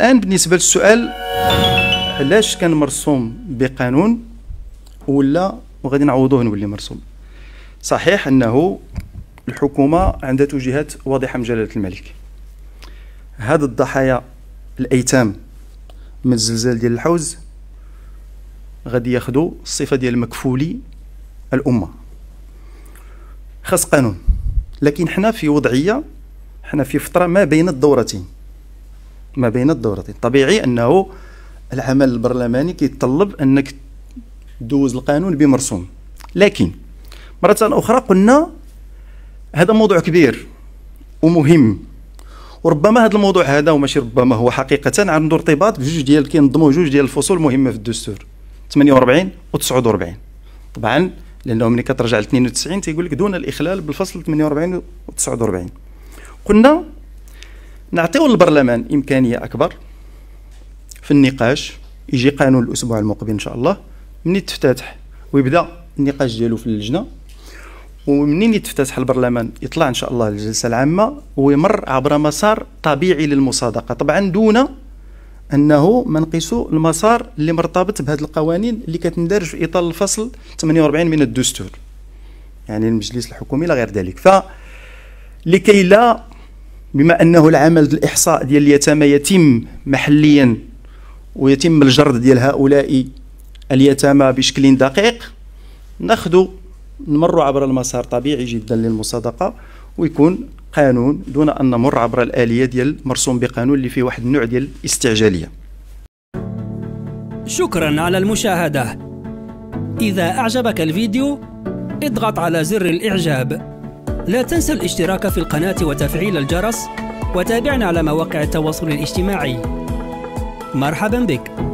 الآن بالنسبة للسؤال علاش كان مرسوم بقانون ولا وغادي نعوضوه نولي مرسوم. صحيح أنه الحكومة عندها توجيهات واضحة من جلالة الملك. هاد الضحايا الأيتام من الزلزال ديال الحوز غادي ياخدوا الصفة ديال مكفولي الأمة، خاص قانون. لكن حنا في فترة ما بين الدورتين. طبيعي أنه العمل البرلماني كيتطلب أنك تدوز القانون بمرسوم. لكن مرة أخرى قلنا هذا موضوع كبير ومهم، وربما هذا الموضوع هذا وماشي ربما هو حقيقة عنده ارتباط بجوج ديال كينظموا جوج ديال الفصول مهمة في الدستور 48 و 49. طبعا لأنه ملي كترجع ل 92 تيقول لك دون الإخلال بالفصل 48 و 49. قلنا نعطيو للبرلمان إمكانية أكبر في النقاش، يجي قانون الأسبوع المقبل إن شاء الله، منين تفتتح ويبدأ النقاش ديالو في اللجنة، ومنين يتفتح البرلمان يطلع إن شاء الله الجلسة العامة ويمر عبر مسار طبيعي للمصادقة، طبعا دون أنه ما نقيسو المسار اللي مرتبط بهذه القوانين اللي كتندرج في إطار الفصل 48 من الدستور، يعني المجلس الحكومي إلى غير ذلك. فلكي لا، بما أنه العمل الإحصاء ديال اليتامى يتم محليا ويتم الجرد ديال هؤلاء اليتامى بشكل دقيق، نمر عبر المسار طبيعي جدا للمصادقة ويكون قانون دون أن نمر عبر الآلية ديال مرسوم بقانون اللي فيه واحد النوع ديال الاستعجالية. شكرا على المشاهدة. إذا أعجبك الفيديو اضغط على زر الإعجاب. لا تنسى الاشتراك في القناة وتفعيل الجرس، وتابعنا على مواقع التواصل الاجتماعي. مرحبا بك.